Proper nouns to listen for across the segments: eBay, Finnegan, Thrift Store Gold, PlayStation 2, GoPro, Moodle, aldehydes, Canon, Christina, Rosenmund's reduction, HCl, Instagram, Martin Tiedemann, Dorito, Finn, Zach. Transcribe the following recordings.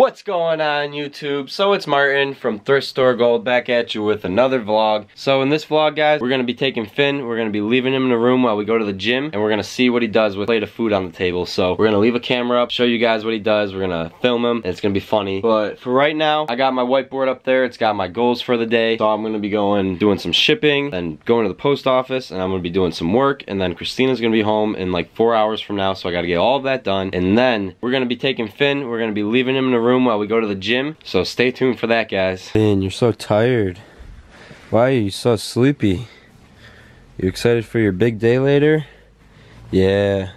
What's going on YouTube? So it's Martin from Thrift Store Gold back at you with another vlog. So in this vlog, guys, we're going to be taking Finn, we're going to be leaving him in the room while we go to the gym, and we're going to see what he does with a plate of food on the table. So we're going to leave a camera up, show you guys what he does, we're going to film him, and it's going to be funny. But for right now, I got my whiteboard up there, it's got my goals for the day. So I'm going to be doing some shipping, then going to the post office, and I'm going to be doing some work, and then Christina's going to be home in like 4 hours from now, so I got to get all that done. And then we're going to be taking Finn, we're going to be leaving him in the room while we go to the gym, so stay tuned for that, guys. Man, you're so tired. Why are you so sleepy? You excited for your big day later? Yeah.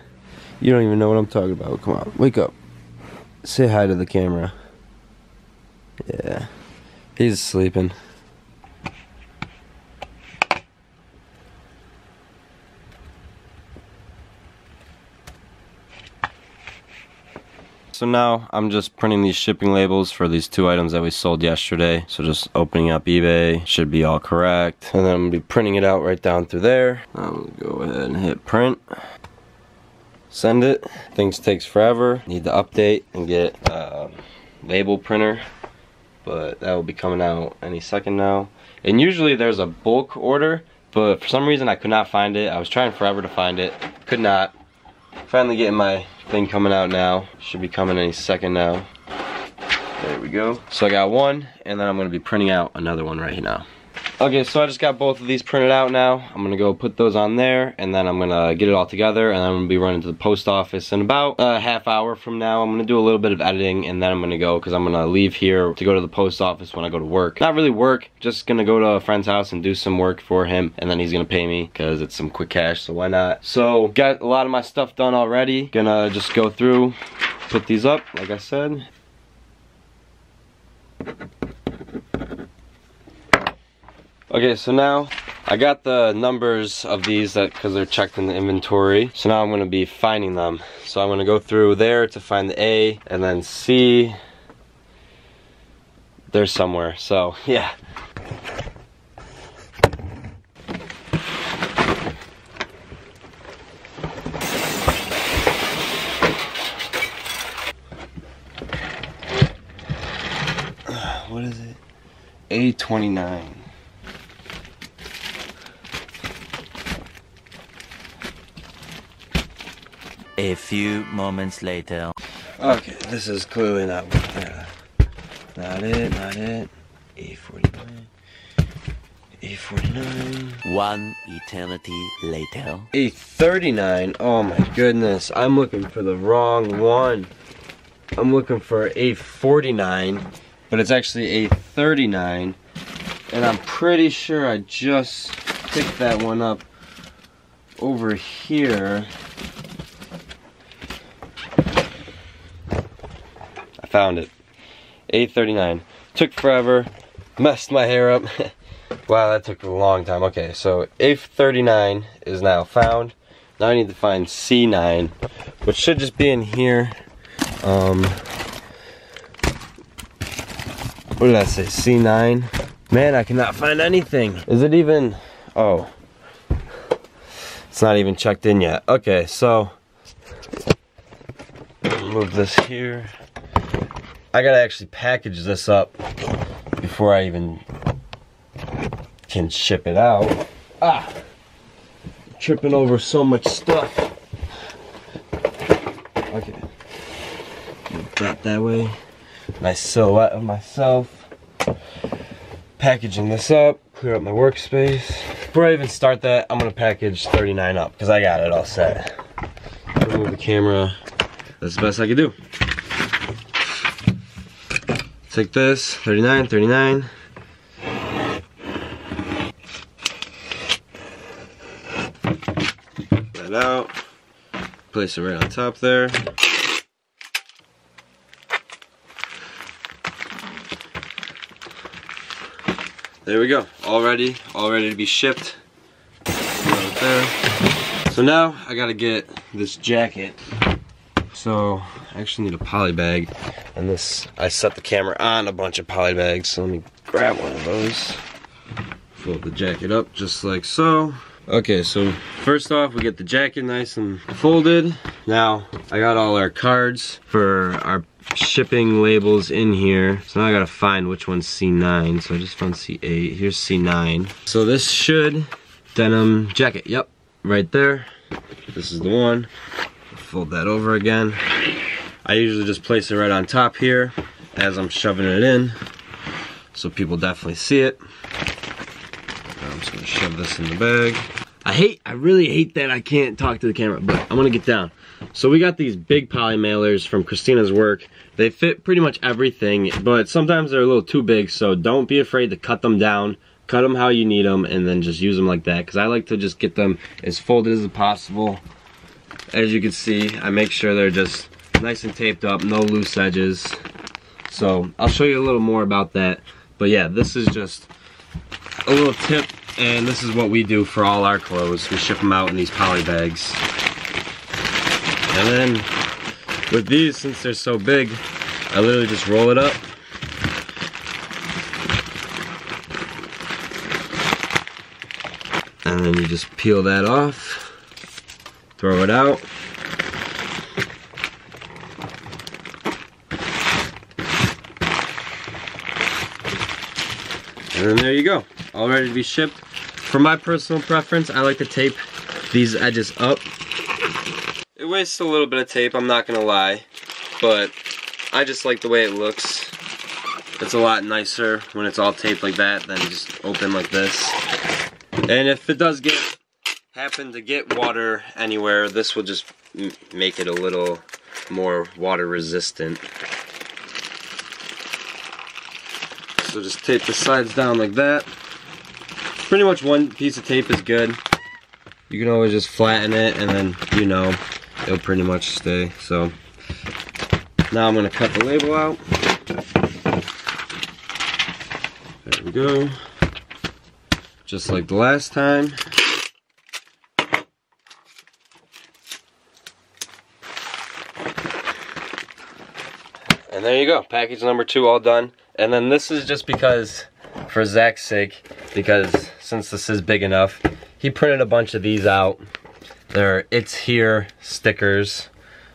You don't even know what I'm talking about. Come on, wake up. Say hi to the camera. Yeah. He's sleeping. So now I'm just printing these shipping labels for these two items that we sold yesterday. So just opening up eBay, should be all correct. And then I'm gonna be printing it out right down through there. I'm gonna go ahead and hit print. Send it. Things takes forever. Need to update and get a label printer, but that will be coming out any second now. And usually there's a bulk order, but for some reason I could not find it. I was trying forever to find it, could not. Finally getting my thing coming out now. Should be coming any second now. There we go. So I got one, and then I'm gonna be printing out another one right now. Okay, so I just got both of these printed out now. I'm gonna go put those on there, and then I'm gonna get it all together, and I'm gonna be running to the post office in about a half hour from now. I'm gonna do a little bit of editing, and then I'm gonna go, because I'm gonna leave here to go to the post office when I go to work. Not really work, just gonna go to a friend's house and do some work for him, and then he's gonna pay me, because it's some quick cash, so why not? So, got a lot of my stuff done already. Gonna just go through, put these up, like I said. Okay, so now I got the numbers of these because they're checked in the inventory. So now I'm going to be finding them. So I'm going to go through there to find the A and then C. They're somewhere, so yeah. What is it? A29. A few moments later. Okay, this is clearly not not it. A49. A49. One eternity later. A39. Oh my goodness, I'm looking for the wrong one. I'm looking for A49, but it's actually A39, and I'm pretty sure I just picked that one up over here. Found it. A39. Took forever. Messed my hair up. Wow, that took a long time. Okay, so A39 is now found. Now I need to find C9, which should just be in here. What did I say? C9? Man, I cannot find anything. Is it even... Oh. It's not even checked in yet. Okay, so... Move this here. I gotta actually package this up before I even can ship it out. Ah! Tripping over so much stuff. Okay. Drop that way. Nice silhouette of myself. Packaging this up. Clear up my workspace. Before I even start that, I'm gonna package 39 up because I got it all set. Remove the camera. That's the best I could do. Take this, 39. That out. Place it right on top there. There we go. All ready to be shipped. Right there. So now I gotta get this jacket. So I actually need a poly bag. And this, I set the camera on a bunch of poly bags, so let me grab one of those. Fold the jacket up just like so. Okay, so first off, we get the jacket nice and folded. Now, I got all our cards for our shipping labels in here. So now I gotta find which one's C9. So I just found C8. Here's C9. So this should denim jacket. Yep, right there. This is the one. Fold that over again. I usually just place it right on top here as I'm shoving it in, so people definitely see it. I'm just gonna shove this in the bag. I really hate that I can't talk to the camera, but I'm gonna get down. So we got these big poly mailers from Christina's work. They fit pretty much everything, but sometimes they're a little too big, so don't be afraid to cut them down. Cut them how you need them, and then just use them like that, because I like to just get them as folded as possible. As you can see, I make sure they're just nice and taped up, no loose edges. So I'll show you a little more about that. But yeah, this is just a little tip, and this is what we do for all our clothes. We ship them out in these poly bags. And then with these, since they're so big, I literally just roll it up. And then you just peel that off, throw it out. And then there you go, all ready to be shipped. For my personal preference, I like to tape these edges up. It wastes a little bit of tape, I'm not gonna lie, but I just like the way it looks. It's a lot nicer when it's all taped like that than just open like this. And if it does happen to get water anywhere, this will just make it a little more water resistant. So just tape the sides down like that. Pretty much one piece of tape is good. You can always just flatten it, and then, you know, it'll pretty much stay. So now I'm gonna cut the label out. There we go. Just like the last time. And there you go, package number 2 all done. And then this is just because, for Zach's sake, because since this is big enough, he printed a bunch of these out. They're It's Here stickers.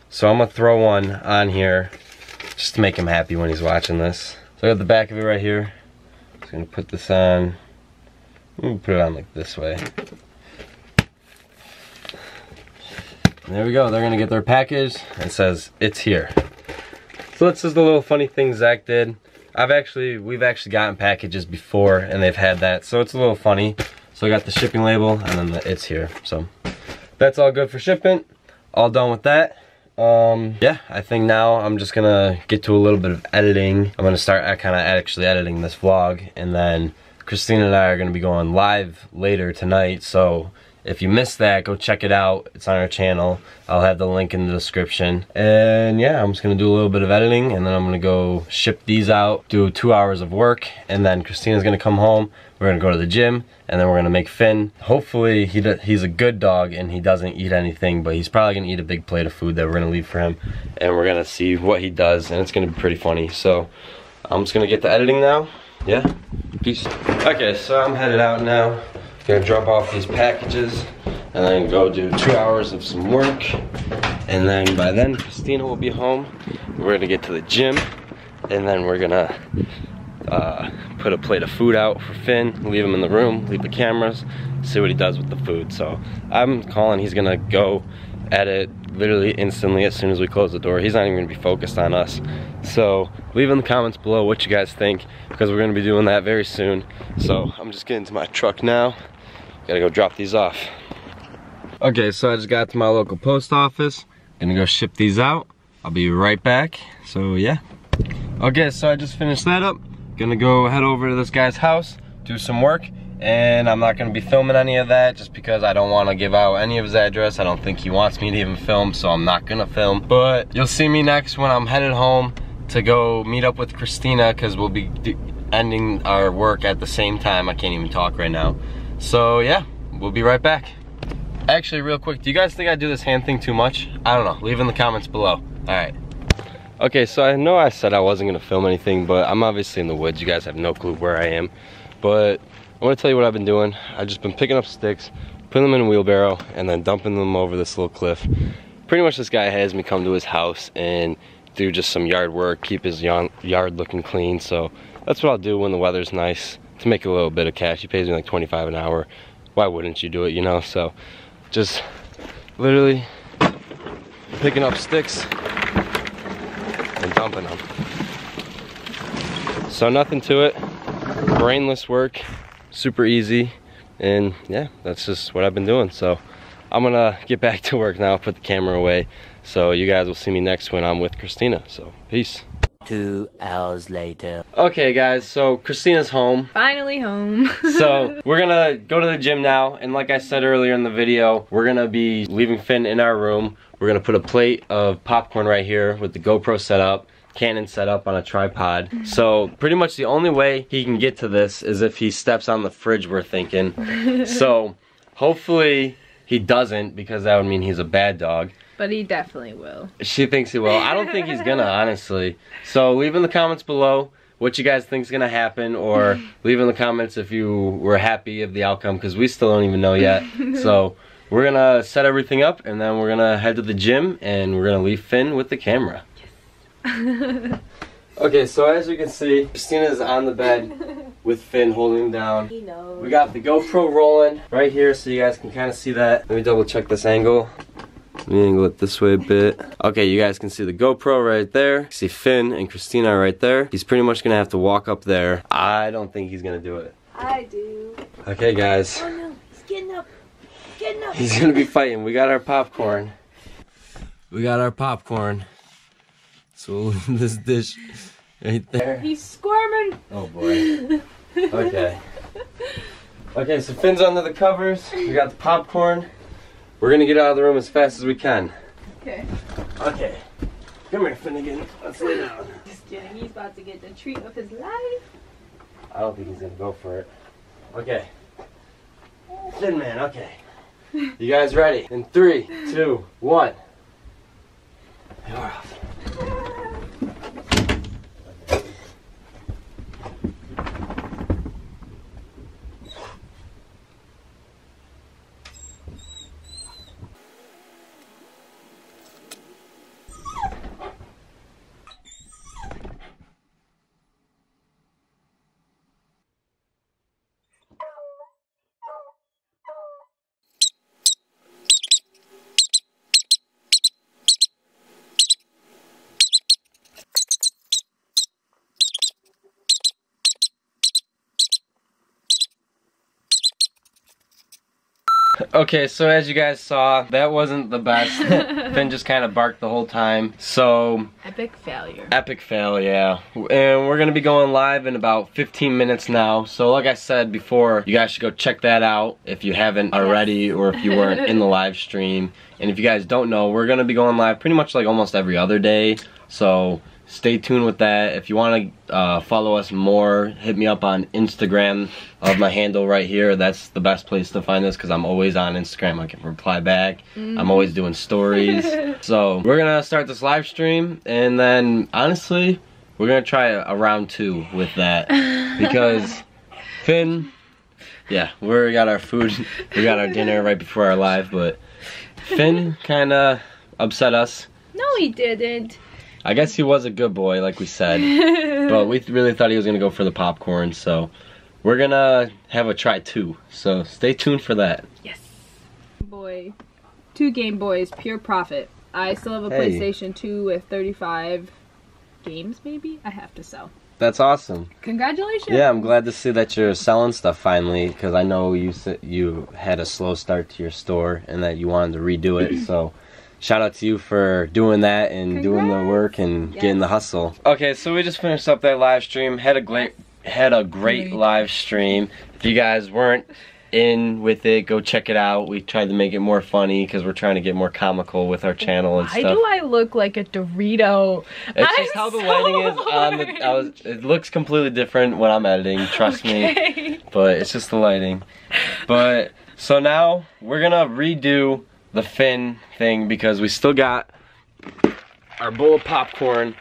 So I'm gonna throw one on here just to make him happy when he's watching this. So I got the back of it right here. Just gonna put this on. We'll put it on like this way. And there we go, they're gonna get their package. It says, It's Here. So this is the little funny thing Zach did. We've actually gotten packages before and they've had that, so it's a little funny. So I got the shipping label and then the It's Here. So that's all good for shipping. All done with that. Yeah, I think now I'm just gonna get to a little bit of editing. I'm gonna start actually editing this vlog, and then Christina and I are gonna be going live later tonight, so if you missed that, go check it out. It's on our channel. I'll have the link in the description. And yeah, I'm just gonna do a little bit of editing, and then I'm gonna go ship these out, do 2 hours of work, and then Christina's gonna come home, we're gonna go to the gym, and then we're gonna make Finn. Hopefully he's a good dog and he doesn't eat anything, but he's probably gonna eat a big plate of food that we're gonna leave for him, and we're gonna see what he does, and it's gonna be pretty funny. So I'm just gonna get to editing now. Yeah, peace. Okay, so I'm headed out now. Gonna drop off these packages and then go do 2 hours of some work, and then by then Christina will be home. We're gonna get to the gym, and then we're gonna put a plate of food out for Finn, leave him in the room, leave the cameras, see what he does with the food. So I'm calling, he's gonna go edit literally instantly as soon as we close the door. He's not even gonna be focused on us. So leave in the comments below what you guys think, because we're gonna be doing that very soon. So I'm just getting to my truck now. Gotta go drop these off. Okay, so I just got to my local post office. Gonna go ship these out. I'll be right back. So yeah. Okay, so I just finished that up. Gonna go head over to this guy's house, do some work. And I'm not gonna be filming any of that just because I don't wanna give out any of his address. I don't think he wants me to even film, so I'm not gonna film. But you'll see me next when I'm headed home to go meet up with Christina, because we'll be ending our work at the same time. I can't even talk right now. So yeah, we'll be right back. Actually, real quick, do you guys think I do this hand thing too much? I don't know, leave in the comments below. All right. Okay, so I know I said I wasn't gonna film anything, but I'm obviously in the woods. You guys have no clue where I am, but I want to tell you what I've been doing. I've just been picking up sticks, putting them in a wheelbarrow, and then dumping them over this little cliff. Pretty much this guy has me come to his house and do just some yard work, keep his yard looking clean. So that's what I'll do when the weather's nice, to make a little bit of cash. He pays me like 25 an hour. Why wouldn't you do it, you know? So just literally picking up sticks and dumping them. So nothing to it, brainless work, super easy. And yeah, that's just what I've been doing. So I'm gonna get back to work now, put the camera away. So you guys will see me next when I'm with Christina. So peace. 2 hours later. Okay guys, so Christina's home. Finally home. So we're gonna go to the gym now. And like I said earlier in the video, we're gonna be leaving Finn in our room. We're gonna put a plate of popcorn right here with the GoPro set up. Canon set up on a tripod. So pretty much the only way he can get to this is if he steps on the fridge, we're thinking. So hopefully he doesn't, because that would mean he's a bad dog. But he definitely will. She thinks he will. I don't think he's gonna, honestly. So leave in the comments below what you guys think is gonna happen, or leave in the comments if you were happy of the outcome, because we still don't even know yet. So we're gonna set everything up and then we're gonna head to the gym and we're gonna leave Finn with the camera. Okay, so as you can see, Christina's on the bed with Finn holding him down. He knows. We got the GoPro rolling right here so you guys can kind of see that. Let me double check this angle. Let me angle it this way a bit. Okay, you guys can see the GoPro right there. You see Finn and Christina right there. He's pretty much gonna have to walk up there. I don't think he's gonna do it. I do. Okay guys. Oh no, he's getting up. He's getting up. He's gonna be fighting. We got our popcorn. We got our popcorn. So we'll leave this dish right there. He's squirming. Oh boy. Okay. Okay, so Finn's under the covers. We got the popcorn. We're gonna get out of the room as fast as we can. Okay. Okay. Come here, Finnegan. Let's lay down. Just kidding. He's about to get the treat of his life. I don't think he's gonna go for it. Okay. Finn, man. Okay. You guys ready? In 3, 2, 1. You're off. Okay, so as you guys saw, that wasn't the best. Finn just kind of barked the whole time, so... Epic failure. Epic fail, yeah. And we're going to be going live in about 15 minutes now. So like I said before, you guys should go check that out if you haven't already, or if you weren't in the live stream. And if you guys don't know, we're going to be going live pretty much like almost every other day. So stay tuned with that. If you want to follow us more, hit me up on Instagram of my handle right here. That's the best place to find us, because I'm always on Instagram. I can reply back. I'm always doing stories. So we're gonna start this live stream, and then honestly we're gonna try a round two with that, because Finn, yeah, we already got our food, we got our dinner right before our live, but Finn kind of upset us. No, he didn't. I guess he was a good boy, like we said, but we really thought he was gonna go for the popcorn, so we're gonna have a try two, so stay tuned for that. Yes. Boy, 2 Game Boys, pure profit. I still have a PlayStation 2 with 35 games, maybe? I have to sell. That's awesome. Congratulations. Yeah, I'm glad to see that you're selling stuff finally, because I know you had a slow start to your store and that you wanted to redo it, so... Shout out to you for doing that and doing the work and getting the hustle. Okay, so we just finished up that live stream. Had a great live stream. If you guys weren't in with it, go check it out. We tried to make it more funny because we're trying to get more comical with our channel and stuff. Why do I look like a Dorito? It's just how the lighting is on the, it looks completely different when I'm editing, trust me. But it's just the lighting. But so now we're gonna redo the Finn thing, because we still got our bowl of popcorn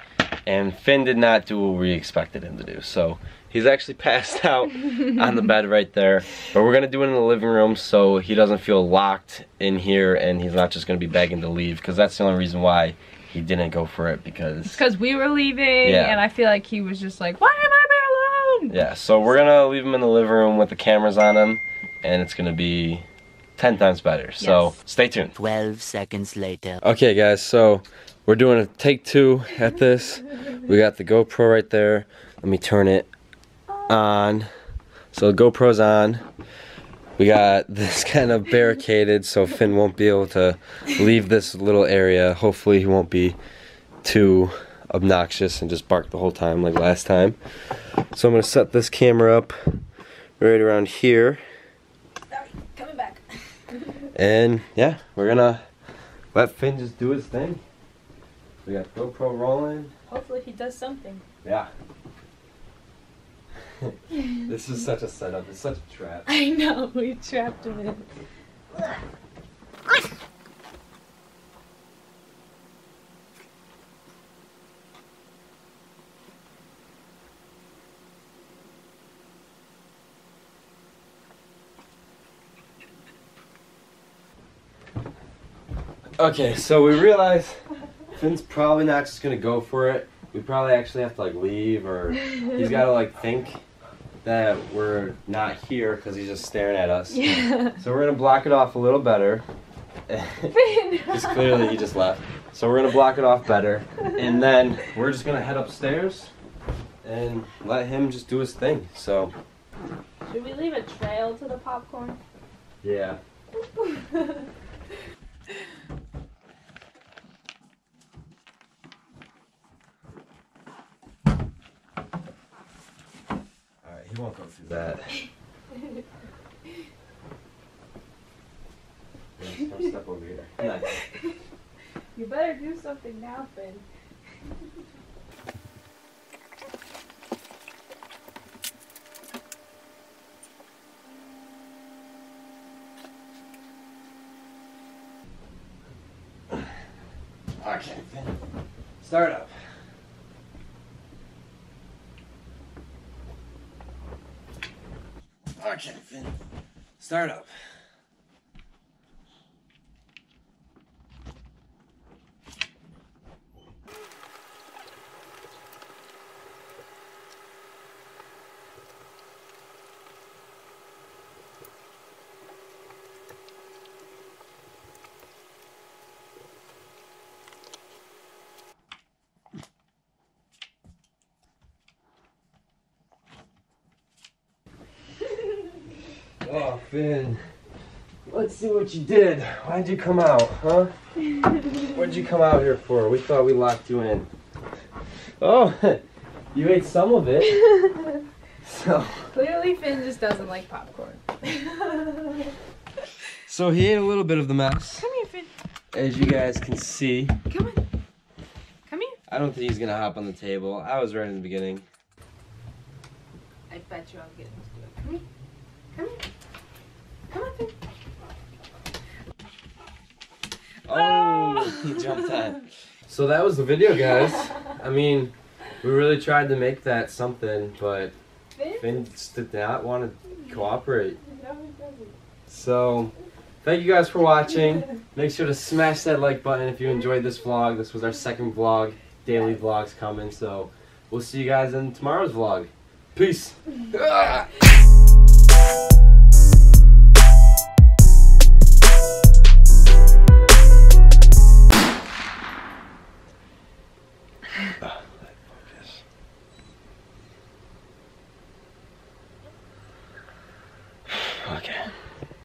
and Finn did not do what we expected him to do. So he's actually passed out on the bed right there, but we're gonna do it in the living room so he doesn't feel locked in here and he's not just gonna be begging to leave, because that's the only reason why he didn't go for it because we were leaving, and I feel like he was just like, why am I there alone? Yeah, so we're gonna leave him in the living room with the cameras on him, and it's gonna be 10 times better. Yes. So stay tuned. 12 seconds later. Okay guys, so we're doing a take two at this. We got the GoPro right there. Let me turn it on. So the GoPro's on. We got this kind of barricaded so Finn won't be able to leave this little area. Hopefully he won't be too obnoxious and just bark the whole time like last time. So I'm gonna set this camera up right around here. Sorry, coming back. And yeah, we're gonna let Finn just do his thing. We got GoPro rolling. Hopefully he does something. Yeah. This is such a setup, it's such a trap. I know, we trapped him in. Okay, so we realize Finn's probably not just gonna go for it. We probably actually have to like leave, or he's gotta like think that we're not here because he's just staring at us. Yeah. So we're gonna block it off a little better. Because clearly he just left. So we're gonna block it off better, and then we're just gonna head upstairs and let him just do his thing. So. Should we leave a trail to the popcorn? Yeah. He won't go through that. Come step over here. Nice. You better do something now, Finn. Okay, Finn. Start up. Okay, Finn. Start up. Oh, Finn, let's see what you did. Why'd you come out, huh? What'd you come out here for? We thought we locked you in. Oh, you ate some of it. So. Clearly, Finn just doesn't like popcorn. So he ate a little bit of the mess. Come here, Finn. As you guys can see. Come on. Come here. I don't think he's going to hop on the table. I was right in the beginning. I bet you I'll get him to do it. Come here. Come here. Come on, Finn. Oh, he jumped on. So that was the video, guys. I mean, we really tried to make that something, but Finn just did not want to cooperate. No, he doesn't. So, thank you guys for watching. Make sure to smash that like button if you enjoyed this vlog. This was our second vlog. Daily vlog's coming, so we'll see you guys in tomorrow's vlog. Peace. Okay.